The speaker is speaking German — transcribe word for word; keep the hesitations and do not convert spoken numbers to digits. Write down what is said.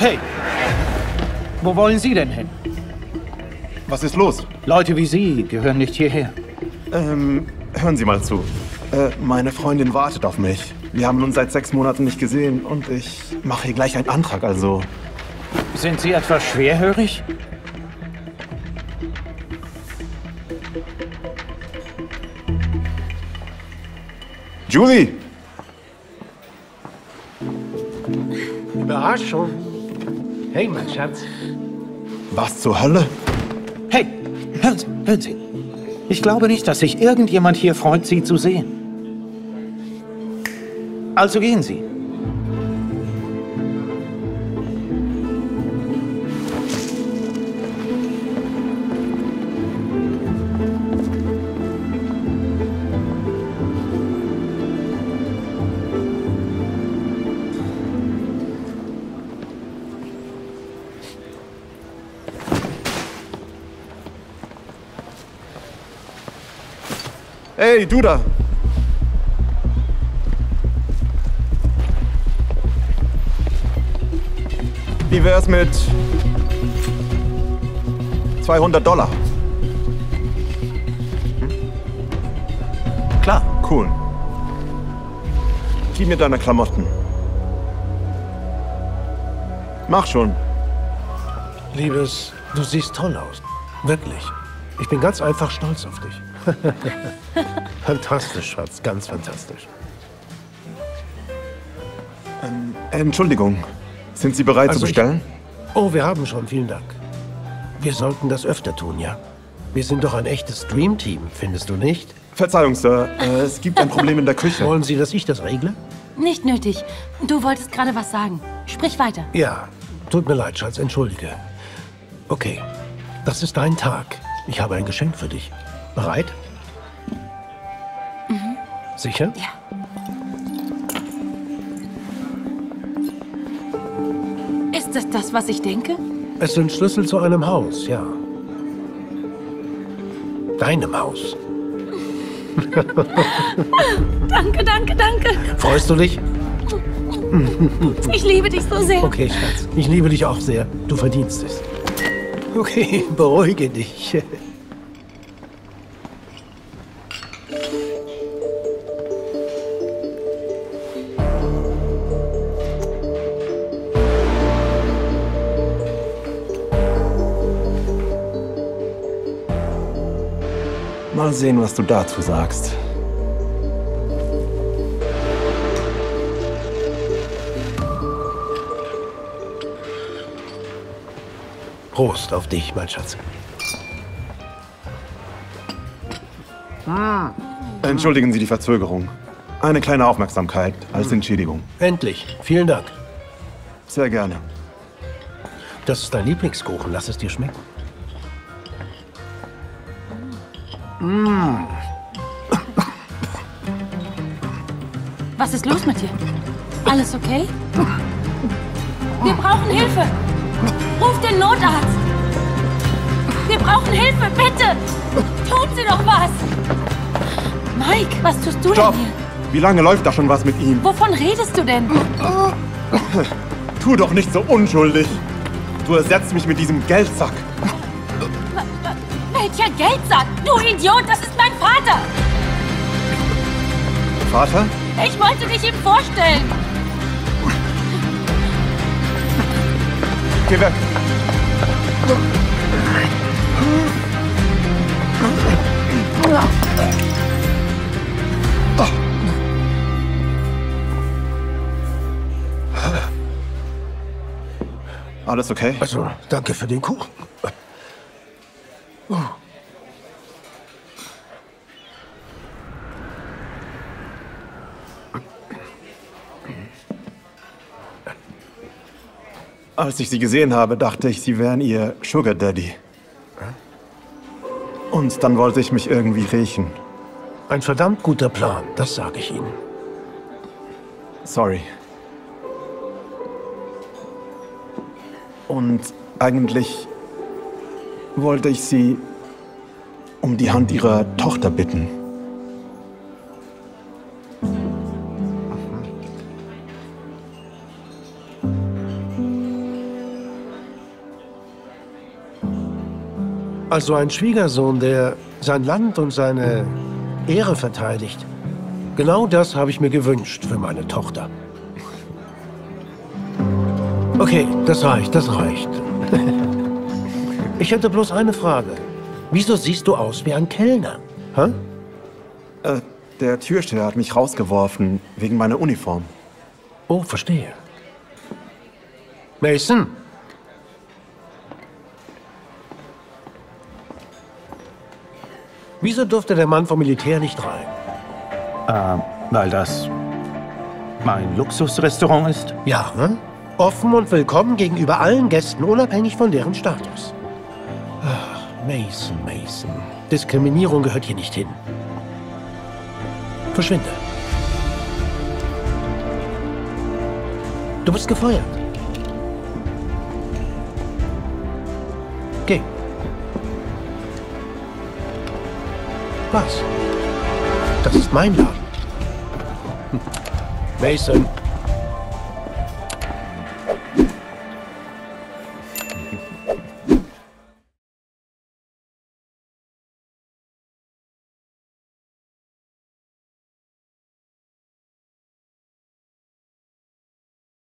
Hey, wo wollen Sie denn hin? Was ist los? Leute wie Sie gehören nicht hierher. Ähm, hören Sie mal zu. Äh, meine Freundin wartet auf mich. Wir haben uns seit sechs Monaten nicht gesehen und ich mache hier gleich einen Antrag, also... Sind Sie etwas schwerhörig? Julie! Überraschung. Hey, mein Schatz. Was zur Hölle? Hey, hören Sie, hören Sie. Ich glaube nicht, dass sich irgendjemand hier freut, Sie zu sehen. Also gehen Sie. Hey, du da! Wie wär's mit zweihundert Dollar? Hm? Klar, cool. Gib mir deine Klamotten. Mach schon. Liebes, du siehst toll aus. Wirklich. Ich bin ganz einfach stolz auf dich. Fantastisch, Schatz. Ganz fantastisch. Ähm, Entschuldigung. Sind Sie bereit also zu bestellen? Ich... Oh, wir haben schon. Vielen Dank. Wir sollten das öfter tun, ja? Wir sind doch ein echtes Dreamteam, findest du nicht? Verzeihung, Sir. Äh, es gibt ein Problem in der Küche. Wollen Sie, dass ich das regle? Nicht nötig. Du wolltest gerade was sagen. Sprich weiter. Ja. Tut mir leid, Schatz. Entschuldige. Okay. Das ist dein Tag. Ich habe ein Geschenk für dich. Bereit? Mhm. Sicher? Ja. Ist das das, was ich denke? Es sind Schlüssel zu einem Haus, ja. Deinem Haus. Danke, danke, danke. Freust du dich? Ich liebe dich so sehr. Okay, Schatz. Ich liebe dich auch sehr. Du verdienst es. Okay, beruhige dich. Mal sehen, was du dazu sagst. Prost auf dich, mein Schatz. Ah. Entschuldigen Sie die Verzögerung. Eine kleine Aufmerksamkeit als Entschädigung. Endlich. Vielen Dank. Sehr gerne. Das ist dein Lieblingskuchen. Lass es dir schmecken. Mm. Was ist los mit dir? Alles okay? Wir brauchen Hilfe! Ruf den Notarzt! Wir brauchen Hilfe, bitte! Tun Sie doch was! Mike, was tust du Stop. denn hier? Wie lange läuft da schon was mit ihm? Wovon redest du denn? Tu doch nicht so unschuldig! Du ersetzt mich mit diesem Geldsack! Welcher Geldsack? Du Idiot, das ist mein Vater! Vater? Ich wollte dich ihm vorstellen! Geh weg! Alles okay? Also, danke für den Kuchen. Oh. Als ich sie gesehen habe, dachte ich, sie wären ihr Sugar Daddy. Und dann wollte ich mich irgendwie rächen. Ein verdammt guter Plan, das sage ich Ihnen. Sorry. Und eigentlich wollte ich sie um die Hand ihrer Tochter bitten. Also ein Schwiegersohn, der sein Land und seine Ehre verteidigt. Genau das habe ich mir gewünscht für meine Tochter. Okay, das reicht, das reicht. Ich hätte bloß eine Frage. Wieso siehst du aus wie ein Kellner? Hä? Äh, der Türsteher hat mich rausgeworfen, wegen meiner Uniform. Oh, verstehe. Mason? Wieso durfte der Mann vom Militär nicht rein? Ähm, weil das mein Luxusrestaurant ist? Ja, ne? Offen und willkommen gegenüber allen Gästen, unabhängig von deren Status. Ach, Mason, Mason. Diskriminierung gehört hier nicht hin. Verschwinde. Du bist gefeuert. Geh. Was? Das ist mein Laden. Mason.